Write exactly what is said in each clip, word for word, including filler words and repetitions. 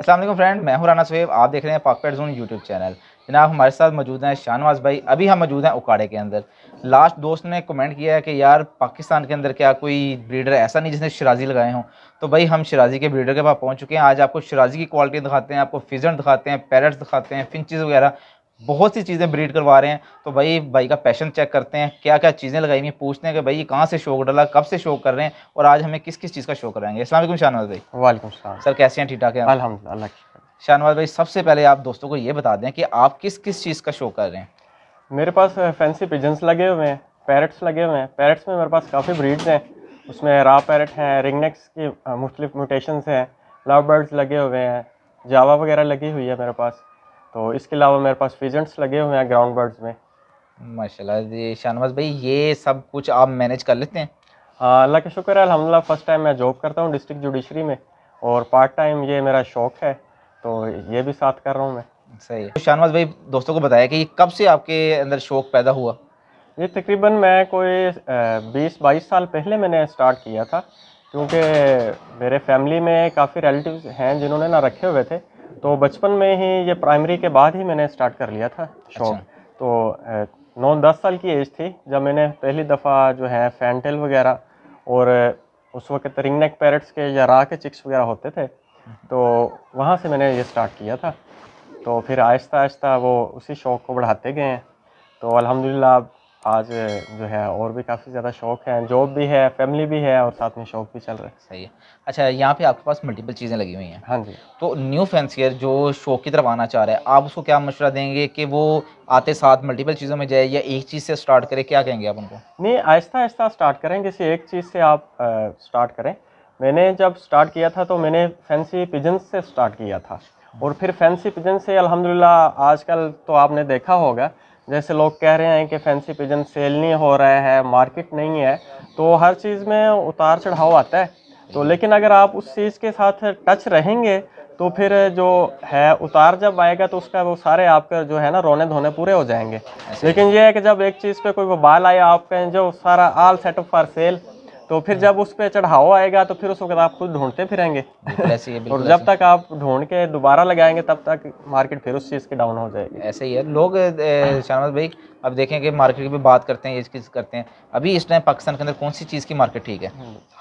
अस्सलाम वालेकुम फ्रेंड, मैं हूं राना सुवैब। आप देख रहे हैं पाक पेट जोन यूट्यूब चैनल। जनाब हमारे साथ मौजूद हैं शाहनवाज भाई। अभी हम मौजूद हैं ओकाड़े के अंदर। लास्ट दोस्त ने कमेंट किया है कि यार पाकिस्तान के अंदर क्या कोई ब्रीडर ऐसा नहीं जिसने शिराज़ी लगाए हों, तो भाई हम शिराज़ी के ब्रीडर के पास पहुंच चुके हैं। आज आपको शिराज़ी की क्वालिटी दिखाते हैं, आपको पिजन दिखाते हैं, पैरट्स दिखाते हैं, फिंचेस वगैरह बहुत सी चीज़ें ब्रीड करवा रहे हैं। तो भाई भाई का पैशन चेक करते हैं, क्या क्या चीज़ें लगाई हुई, पूछते हैं कि भाई ये कहाँ से शौक डाला, कब से शौक कर रहे हैं और आज हमें किस किस चीज़ का शौक कराएंगे। अस्सलाम वालेकुम शाहनवाज भाई। वालेकुम सलाम सर, कैसे हैं? ठीक ठाक है अल्हम्दुलिल्लाह। शाहनवाज भाई सबसे पहले आप दोस्तों को ये बता दें कि आप किस किस चीज़ का शौक कर रहे हैं। मेरे पास फैंसी पिजन्स लगे हुए हैं, पैरट्स लगे हुए हैं। पैरट्स में मेरे पास काफ़ी ब्रीड्स हैं, उसमें रा पैरट हैं, रिंगनेक्स की मुख्तलिफ म्यूटेशंस हैं, लवबर्ड्स लगे हुए हैं, जावा वगैरह लगी हुई है मेरे पास। तो इसके अलावा मेरे पास पिजन्स लगे हुए हैं ग्राउंड बर्ड्स में। माशाल्लाह जी शाहनवाज भाई, ये सब कुछ आप मैनेज कर लेते हैं? हाँ अल्लाह का शुक्र है अल्हम्दुलिल्लाह। फ़र्स्ट टाइम मैं जॉब करता हूँ डिस्ट्रिक्ट जुडिशरी में और पार्ट टाइम ये मेरा शौक़ है, तो ये भी साथ कर रहा हूँ मैं। सही है। शाहनवाज भाई दोस्तों को बताया कि कब से आपके अंदर शौक़ पैदा हुआ? ये तकरीबन मैं कोई बीस बाईस साल पहले मैंने स्टार्ट किया था, क्योंकि मेरे फैमिली में काफ़ी रिलेटिव्स हैं जिन्होंने ना रखे हुए थे, तो बचपन में ही ये प्राइमरी के बाद ही मैंने स्टार्ट कर लिया था शौक़। अच्छा। तो नौ दस साल की एज थी जब मैंने पहली दफ़ा जो है फैनटेल वगैरह और उस वक्त रिंगनेक पैरट्स के या रा के चिक्स वगैरह होते थे, तो वहाँ से मैंने ये स्टार्ट किया था। तो फिर आहिस्ता आहिस्ता वो उसी शौक़ को बढ़ाते गए हैं, तो अल्हम्दुलिल्लाह आज जो है और भी काफ़ी ज़्यादा शौक़ है। जॉब भी है, फैमिली भी है और साथ में शौक़ भी चल रहा है। सही है। अच्छा, यहाँ पे आपके पास मल्टीपल चीज़ें लगी हुई हैं। हाँ जी। तो न्यू फैंसियर जो शौक़ की तरफ आना चाह रहा है, आप उसको क्या मशवरा देंगे कि वो आते साथ मल्टीपल चीज़ों में जाए या एक चीज़ से स्टार्ट करें, क्या कहेंगे आप उनको? नहीं, आहिस्ता आहिस्ता स्टार्ट करें, किसी एक चीज़ से आप स्टार्ट करें। मैंने जब स्टार्ट किया था तो मैंने फैंसी पिजन्स से स्टार्ट किया था और फिर फैंसी पिजन से अल्हम्दुलिल्लाह आजकल तो आपने देखा होगा, जैसे लोग कह रहे हैं कि फैंसी पिजन सेल नहीं हो रहा है, मार्केट नहीं है, तो हर चीज़ में उतार चढ़ाव आता है। तो लेकिन अगर आप उस चीज़ के साथ टच रहेंगे तो फिर जो है उतार जब आएगा तो उसका वो सारे आपके जो है ना रोने धोने पूरे हो जाएंगे। लेकिन ये है कि जब एक चीज़ पे कोई वो बाल आया आपका जो सारा आल सेटअप फॉर सेल, तो फिर जब उस पर चढ़ाव आएगा तो फिर उस वक्त आप खुद ढूंढते फिरेंगे और जब तक आप ढूंढ के दोबारा लगाएंगे तब तक मार्केट फिर उस चीज़ की डाउन हो जाएगी। ऐसे ही है लोग। शाहनवाज भाई अब देखें कि मार्केट की भी बात करते हैं, ये चीज़ करते हैं, अभी इस टाइम पाकिस्तान के अंदर कौन सी चीज़ की मार्केट ठीक है?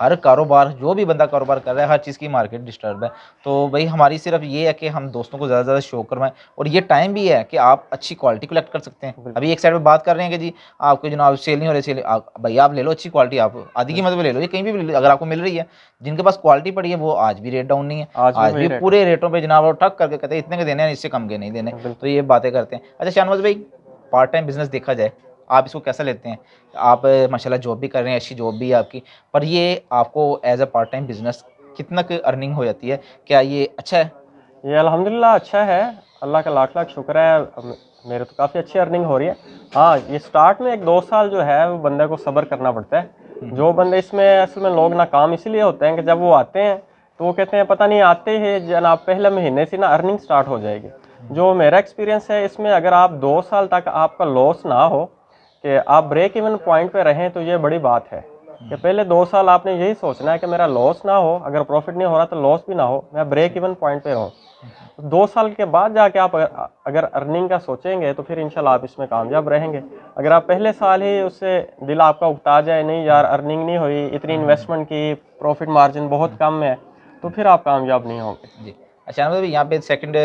हर कारोबार, जो भी बंदा कारोबार कर रहा है, हर चीज़ की मार्केट डिस्टर्ब है। तो भाई हमारी सिर्फ ये है कि हम दोस्तों को ज़्यादा से ज़्यादा शो करवाएं और ये टाइम भी है कि आप अच्छी क्वालिटी कलेक्ट कर सकते हैं। अभी एक साइड पर बात कर रहे हैं कि जी आपके जनाब सेल नहीं हो रही, सेल भाई आप ले लो अच्छी क्वालिटी, आप आधी की मतलब ले लो, ये कहीं भी अगर आपको मिल रही है। जिनके पास क्वालिटी पड़ी है वो आज भी रेट डाउन नहीं है, आज भी पूरे रेटों पर जनाब ठक करके कहते हैं इतने के देने हैं, इससे कम के नहीं देने, तो ये बातें करते हैं। अच्छा शाहनवाज भाई, पार्ट टाइम बिजनेस देखा जाए आप इसको कैसा लेते हैं? आप माशाल्लाह जॉब भी कर रहे हैं, अच्छी जॉब भी है आपकी, पर ये आपको as a part time business कितना की अर्निंग हो जाती है, क्या ये अच्छा है? ये अल्हम्दुलिल्लाह अच्छा है, अल्लाह का लाख लाख शुक्र है, मेरे तो काफ़ी अच्छी अर्निंग हो रही है। हाँ ये स्टार्ट में एक दो साल जो है वो बंदे को सब्र करना पड़ता है। जो बंदे इसमें असल में लोग नाकाम इसीलिए होते हैं कि जब वो आते हैं तो वो कहते हैं पता नहीं आते ही जनाब पहले महीने से ना अर्निंग स्टार्ट हो जाएगी। जो मेरा एक्सपीरियंस है इसमें अगर आप दो साल तक आपका लॉस ना हो कि आप ब्रेक इवन पॉइंट पे रहें तो ये बड़ी बात है कि पहले दो साल आपने यही सोचना है कि मेरा लॉस ना हो, अगर प्रॉफिट नहीं हो रहा तो लॉस भी ना हो, मैं ब्रेक इवन पॉइंट पे रहूँ। दो साल के बाद जाके आप अगर अर्निंग का सोचेंगे तो फिर इंशाल्लाह आप इसमें कामयाब रहेंगे। अगर आप पहले साल ही उससे दिल आपका उकता जाए नहीं यार अर्निंग नहीं हुई, इतनी इन्वेस्टमेंट की, प्रॉफिट मार्जिन बहुत कम है, तो फिर आप कामयाब नहीं होंगे जी। अच्छा मतलब यहाँ पे सेकंड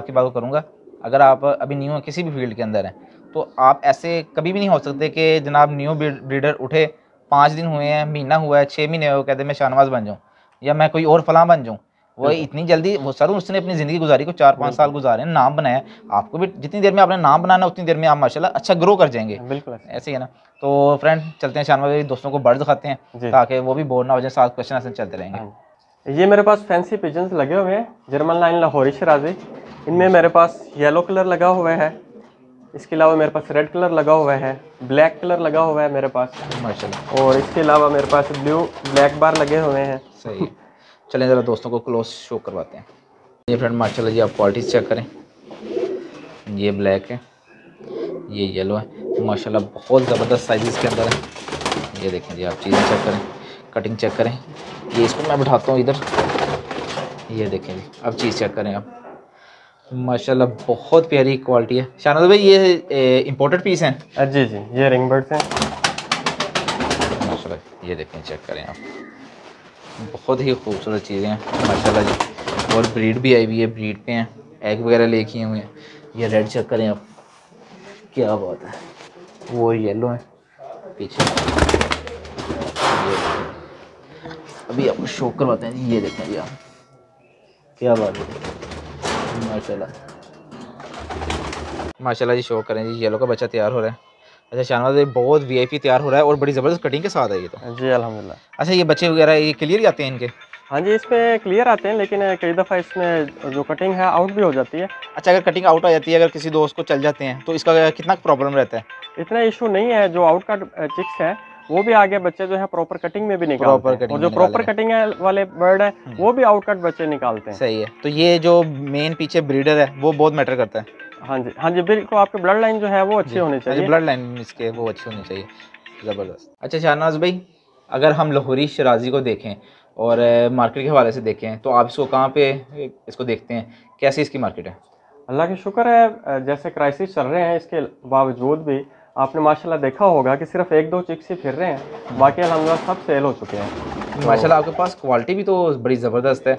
आपकी बात करूँगा, अगर आप अभी न्यू किसी भी फील्ड के अंदर हैं तो आप ऐसे कभी भी नहीं हो सकते कि जनाब न्यू ब्रीडर उठे, पाँच दिन हुए हैं, महीना हुआ है, छः महीने हुए, कहते मैं शाहनवाज बन जाऊँ या मैं कोई और फलां बन जाऊँ। वो इतनी जल्दी वो सर उसने अपनी ज़िंदगी गुजारी को चार पाँच साल गुजारे, नाम बनाया। आपको भी जितनी देर में आपने नाम बनाना उतनी देर में आप माशाल्लाह अच्छा ग्रो कर जाएंगे। बिल्कुल ऐसे ही है ना। तो फ्रेंड चलते हैं शाहनवाज भाई दोस्तों को बर्ड दिखाते हैं ताकि वो भी बोर ना हो जाए, साथ क्वेश्चन ऐसे चलते रहेंगे। ये मेरे पास फैंसी पिजन्स लगे हुए हैं जर्मन लाइन लाहौरी शिराजी, इनमें मेरे पास येलो कलर लगा हुआ है, इसके अलावा मेरे पास रेड कलर लगा हुआ है, ब्लैक कलर लगा हुआ है मेरे पास माशाल्लाह, और इसके अलावा मेरे पास ब्लू ब्लैक बार लगे हुए हैं। सही। चलें ज़रा दोस्तों को क्लोज शो करवाते हैं। ये फ्रेंड माशाल्लाह जी आप क्वालिटी चेक करें, ये ब्लैक है, ये येलो है, माशाल्लाह बहुत ज़बरदस्त साइज़ के अंदर है। ये देखें जी आप चीज़ें चेक करें, कटिंग चेक करें। ये इसको मैं बिठाता हूँ इधर, ये देखें जी, अब चीज़ चेक करें आप, माशाल्लाह बहुत प्यारी क्वालिटी है। शाहनाज भाई ये इंपोर्टेड पीस हैं? जी जी, ये रिंग बर्ड्स हैं माशाल्लाह, ये देखें चेक करें आप, बहुत ही खूबसूरत चीज़ें हैं माशाल्लाह जी, और ब्रीड भी आई हुई है, ब्रीड पे हैं, एग वगैरह लेके हुए हैं। ये रेड चेक करें आप, क्या बात है, वो येलो है पीछे, ये अभी आपको शो करवाते हैं जी, ये देखें जी आप, क्या बात है माशाल्लाह माशाल्लाह जी। शो करें जी, येलो का बच्चा तैयार हो रहा है। अच्छा शाहनवाज भाई बहुत वीआईपी तैयार हो रहा है और बड़ी ज़बरदस्त कटिंग के साथ है ये तो। जी अल्हम्दुलिल्लाह। अच्छा ये बच्चे वगैरह ये क्लियर ही आते हैं इनके? हाँ जी इसमें क्लियर आते हैं, लेकिन कई दफ़ा इसमें जो कटिंग है आउट भी हो जाती है। अच्छा अगर कटिंग आउट आ जाती है, अगर किसी दोस्त को चल जाते हैं तो इसका कितना प्रॉब्लम रहता है? इतना इशू नहीं है, जो आउट का चिक्स है वो भी आगे बच्चे जो है प्रॉपर कटिंग में भी निकालते हैं, और जो प्रॉपर कटिंग वाले बर्ड है वो भी आउटकट बच्चे निकालते हैं। सही है, तो ये जो मेन पीछे ब्रीडर है वो बहुत मैटर करता है। हाँ जी हाँ जी बिल्कुल, आपके ब्लड लाइन जो है वो अच्छी होनी चाहिए, ब्लड लाइन इसके वो अच्छी होनी चाहिए, ज़बरदस्त। अच्छा शाहनाज भाई अगर हम लाहौरी शिराज़ी को देखें और मार्केट के हवाले से देखें तो आप इसको कहाँ पे इसको देखते हैं, कैसी इसकी मार्केट है? अल्लाह के शुक्र है, जैसे क्राइसिस चल रहे हैं इसके बावजूद भी आपने माशाल्लाह देखा होगा कि सिर्फ एक दो चिक्स ही फिर रहे हैं, बाकी अल्हम्दुलिल्लाह सब सेल हो चुके हैं। तो माशाल्लाह आपके पास क्वालिटी भी तो बड़ी ज़बरदस्त है।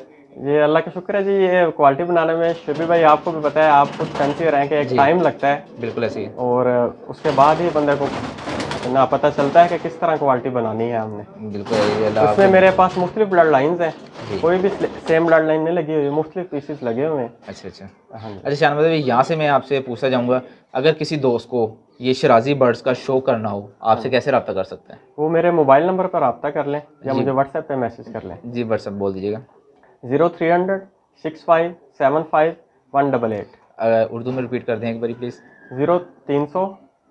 ये अल्लाह का शुक्र है जी, ये क्वालिटी बनाने में शबी भाई आपको भी पता है, आप कुछ कंसीयर हैं कि एक टाइम लगता है। बिल्कुल ऐसी है, और उसके बाद ही बंदे को ना पता चलता है कि किस तरह क्वालिटी बनानी है हमने। बिल्कुल, उसमें मेरे पास मुख्तलिफ ब्लड लाइन्स हैं, कोई भी सेम ब्लड लाइन नहीं लगी हुई, मुख्तलिफ पीसेस लगे हुए हैं। अच्छा अच्छा अच्छा शाहनवाज भाई यहाँ से मैं आपसे पूछना चाहूँगा, अगर किसी दोस्त को ये शिराज़ी बर्ड्स का शो करना हो आपसे कैसे रब्ता कर सकते हैं? वो मेरे मोबाइल नंबर पर रब्ता कर लें या मुझे व्हाट्सएप पे मैसेज कर लें। जी व्हाट्सएप बोल दीजिएगा। Zero three hundred six five seven five one double eight. Urdu में रिपीट कर दें एक बारी प्लीज़। जीरो तीन सौ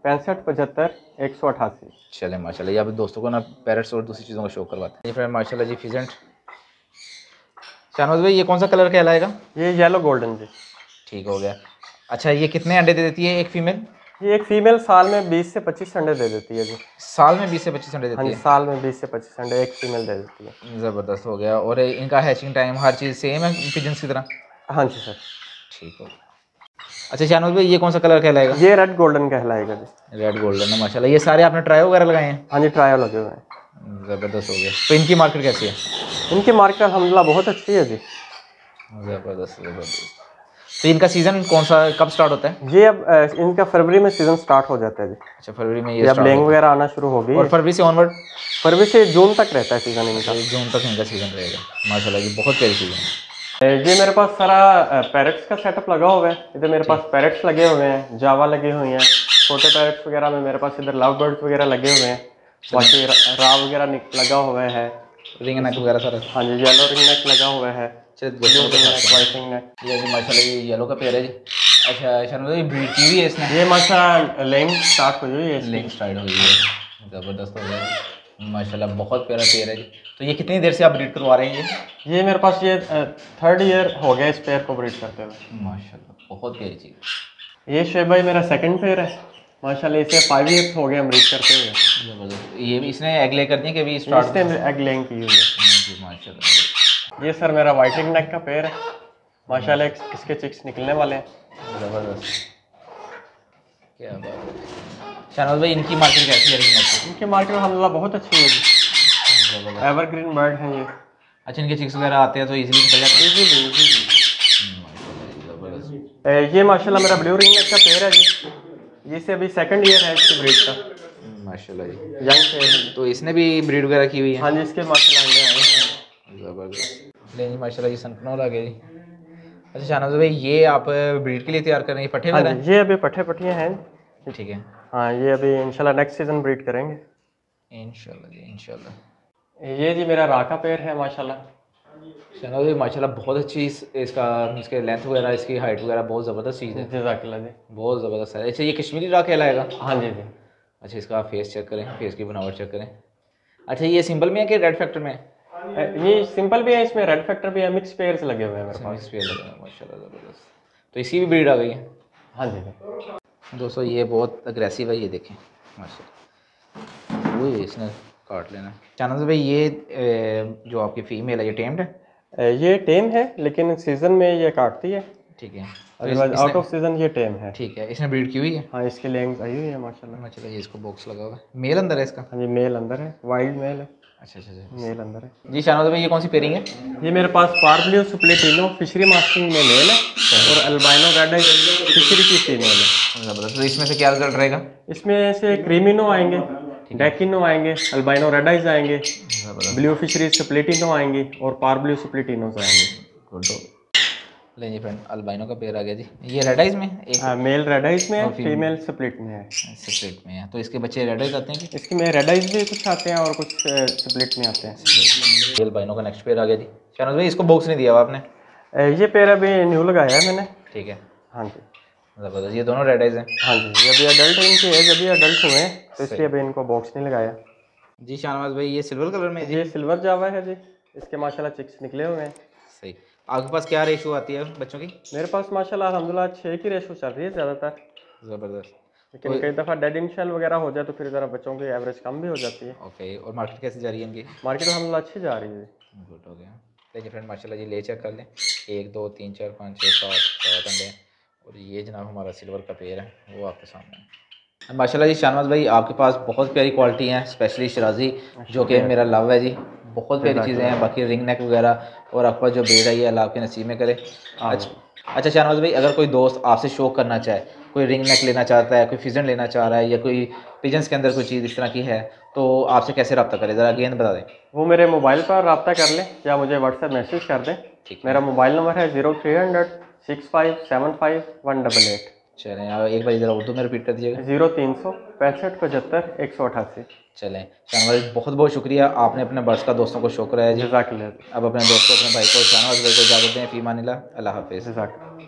पैंसठ पचहत्तर एक सौ अठासी। चले माशाल्लाह, यहाँ पे दोस्तों को ना पैरट्स और दूसरी चीज़ों का शो करवाते हैं। माशाल्लाह जी फिजेंट। शाहनवाज भाई ये कौन सा कलर कहलाएगा? ये येलो गोल्डन जी। ठीक हो गया। अच्छा ये कितने अंडे दे देती है एक फीमेल? ये एक फीमेल साल में बीस से पच्चीस अंडे दे देती है जी। साल में बीस से पच्चीस अंडे देती है? साल में बीस से पच्चीस अंडे एक फीमेल दे देती है। ज़बरदस्त हो गया, और इनका हैचिंग टाइम हर चीज़ सेम है पिजन्स की तरह? हाँ जी सर। ठीक हो गया। अच्छा शाहनवाज भाई ये कौन सा कलर कहलाएगा? ये रेड गोल्डन कहलाएगा जी। रेड गोल्डन है माशाल्लाह। ये सारे आपने ट्रायो वगैरह लगाए हैं? हाँ जी ट्रायो लगे हुए हैं। ज़बरदस्त हो गया। तो इनकी मार्केट कैसी है? इनकी मार्केट अल्हम्दुलिल्लाह बहुत अच्छी है जी। ज़बरदस्त ज़बरदस्त। तो इनका सीज़न कौन सा कब स्टार्ट होता है? ये अब इनका फरवरी में सीज़न स्टार्ट हो जाता है जी। अच्छा फरवरी में ये अब लेंग वगैरह आना शुरू होगी, और फरवरी से ऑनवर्ड? फरवरी से जून तक रहता है सीज़न इनका। जून तक इनका सीज़न रहेगा माशाल्लाह जी, बहुत प्यारी सीज़न है। ये मेरे पास सारा पैरट्स का सेटअप लगा हुआ है, इधर मेरे पास पैरट्स लगे हुए हैं, जावा लगे हुए हैं, छोटे पैरट्स वगैरह में मेरे पास इधर लव बर्ड्स वगैरह लगे हुए हैं, बाकी राव वगैरह लगा हुआ है, रिंगनेक वगैरह सारा। हाँ जी येलो रिंगनेक लगा हुआ है, माशाल्लाह ये येलो का पेयर है जी। अच्छा शाहनवाज ब्रीड की हुई है इसने? ये माशाल्लाह लेंग स्टार्ट हो गई है, लेंग स्टार्ट हो गई है। ज़बरदस्त हो गया माशाल्लाह, बहुत प्यारा पेयर है जी। तो ये कितनी देर से आप ब्रीड करवा रहे हैं ये? ये मेरे पास ये थर्ड ईयर हो गया इस पेयर को ब्रीड करते हुए। माशाल्लाह बहुत प्यारी चीज़। ये शेब भाई मेरा सेकंड पेयर है माशाल्लाह, इसे फाइव ईयर हो गया ब्रीड करते हुए। ज़बरदस्त। ये भी इसने एग ले कर दी कि अभी स्टार्ट? इसने एग लेंग की हुई है माशाल्लाह। ये सर मेरा वाइट रिंग नेक का पेयर है माशाल्लाह, इसके चिक्स निकलने वाले हैं। ज़बरदस्त, क्या बात है। शाहनवाज भाई इनकी मार्केट कैसी है? इनकी मार्केट अल्हम्दुलिल्लाह बहुत अच्छी है, एवरग्रीन बर्ड है ये। अच्छा इनके चिक्स वगैरह आते हैं तो इजीली निकल जाते हैं? Easily easily. ये माशाल्लाह मेरा ब्लू रिंग नेक का पेयर है जी, ये से अभी सेकंड ईयर है इसकी ब्रीड का माशाल्लाह जी, यंग पेयर है। तो इसने भी ब्रीड वगैरह की हुई है? हाँ जी इसके माशाल्लाह अंडे आए हैं। ज़बरदस्त। नहीं माशाल्लाह ये सनकनौल आ गए जी। अच्छा शाहनवाज भाई ये आप ब्रीड के लिए तैयार कर रहे हैं, पट्ठे वगैरह? ये अभी पट्ठे पट्ठियाँ हैं। ठीक है हाँ, ये अभी इंशाल्लाह नेक्स्ट सीज़न ब्रीड करेंगे इंशाल्लाह जी इंशाल्लाह। ये जी मेरा राका पेयर है माशाल्लाह। शाहनवाज भाई माशाल्लाह बहुत अच्छी इस, इसका इसके लेंथ वगैरह इसकी हाइट वगैरह बहुत ज़बरदस्त चीज़ है। जज़ाकल्लाह जी, बहुत ज़बरदस्त है। अच्छा ये कश्मीरी राका कहलाएगा? हाँ जी जी। अच्छा इसका फेस चेक करें, फेस की बनावट चेक करें। अच्छा ये सिंपल में है कि रेड फैक्टर में है? ये सिंपल भी है, इसमें रेड फैक्टर भी है, मिक्स पेयर्स लगे हुए हैं मेरे पास। मिक्स पेयर लगे हुए हैं माशाल्लाह ज़बरदस्त। तो इसकी भी ब्रीड आ गई है? हाँ जी दोस्तों ये बहुत अग्रेसिव है, ये देखें माशाल्लाह, वही इसने काट लेना। शाहनवाज भाई ये जो आपकी फ़ीमेल है ये टेम्ड है? ये टेम है लेकिन सीजन में ये काटती है। ठीक है, आउट ऑफ सीजन ये टेम है। ठीक है, इसने ब्रीड की हुई है। हाँ, इसकी लैंग्स आई हुई है माशाल्लाह माशाल्लाह। ये इसको बॉक्स लगा हुआ है। मेल अंदर है इसका? हाँ जी, मेल अंदर है, वाइल्ड मेल है। अच्छा अच्छा अच्छा, मेल अंदर है जी। शाहनवाज भाई, ये कौन सी पेयरिंग है? ये मेरे पास पार्बल्यू सुप्लेटिनो फिशरी मास्किंग में मेल है और अल्बाइनो गाडा फिशरी की फीमेल है। जबरदस्त। तो इसमें से क्या रिजल्ट रहेगा? इसमें से क्रीमिनो आएंगे, डेकिनो आएंगे, अल्बाइनो रेडाइज आएंगे, ब्लू फिशरी सुप्लेटिनो आएंगे और पार्बल्यू सुप्लेटिनोज आएंगे। ले जी फ्रेंड, अल्बाइनो का पेयर आ गया जी। ये रेडाइज में एक आ, मेल रेडाइज में है, फीमेल स्प्लिट में है। स्प्लिट में है, तो इसके बच्चे रेडाइज आते हैं कि इसके में रेडाइज भी कुछ आते हैं और कुछ स्प्लिट में आते हैं। अल्बाइनो का नेक्स्ट पेयर आ गया जी। शाहनवाज भाई, इसको बॉक्स नहीं दिया हुआ आपने? ये पेयर अभी न्यू लगाया है मैंने। ठीक है, हाँ जी, जबरदस्त। ये दोनों रेडाइज हैं। हाँ जी, अभी अडल्ट इनकी एज अभी अडल्ट हुए हैं तो इसलिए अभी इनको बॉक्स नहीं लगाया जी। शाहनवाज भाई, ये सिल्वर कलर में? ये सिल्वर जावा है जी। इसके माशाल्लाह चिक्स निकले हुए हैं। सही। आपके पास क्या रेशो आती है बच्चों की? मेरे पास माशाल्लाह अल्हम्दुलिल्लाह छः की रेशो चल रही है ज़्यादातर। ज़बरदस्त। लेकिन कई दफ़ा डेड इन शेल वगैरह हो जाए तो फिर ज़रा बच्चों की एवरेज कम भी हो जाती है। ओके, और मार्केट कैसे जा रही है इनकी? मार्केट अल्हम्दुलिल्लाह अच्छी जा रही है। गुड, हो गया। देखिए फ्रेंड, माशाल्लाह जी, ले चेक कर लें। एक दो तीन चार पाँच छः सात सात अंडे और ये जनाब हमारा सिल्वर का पेयर है, वो आपके सामने है। माशाल्लाह जी, शाहनवाज भाई, आपके पास बहुत प्यारी क्वालिटी हैं, स्पेशली शराजी जो कि मेरा लव है जी। बहुत प्यारी चीज़ें हैं, बाकी रिंग नेक वगैरह और आपका जो बेड है ये अल्लाह आपके नसीब में करे। अच्छा शाहनवाज भाई, अगर कोई दोस्त आपसे शो करना चाहे, कोई रिंग नेक लेना चाहता है, कोई फिजन लेना चाह रहा है या कोई पिजन्स के अंदर कोई चीज़ इस तरह की है, तो आपसे कैसे रब्ता करें? ज़रा अगेन बता दें। वो मेरे मोबाइल पर रब्ता कर लें या मुझे व्हाट्सएप मैसेज कर दें। ठीक, मेरा मोबाइल नंबर है zero three hundred six five seven five one double eight. चलें, आप एक बार ज़रा उर्दू में रिपीट कर दीजिएगा। जीरो तीन सौ पैंसठ पचहत्तर एक सौ अठासी। चलें, शाहनवाज, बहुत बहुत शुक्रिया, आपने अपने बर्ड्स का दोस्तों को शो कराया जी। अब अपने दोस्तों, अपने भाई को, शाहनवाज भाई को इजाज़त दें। फी मानिल्लाह, अल्लाह हाफिज़।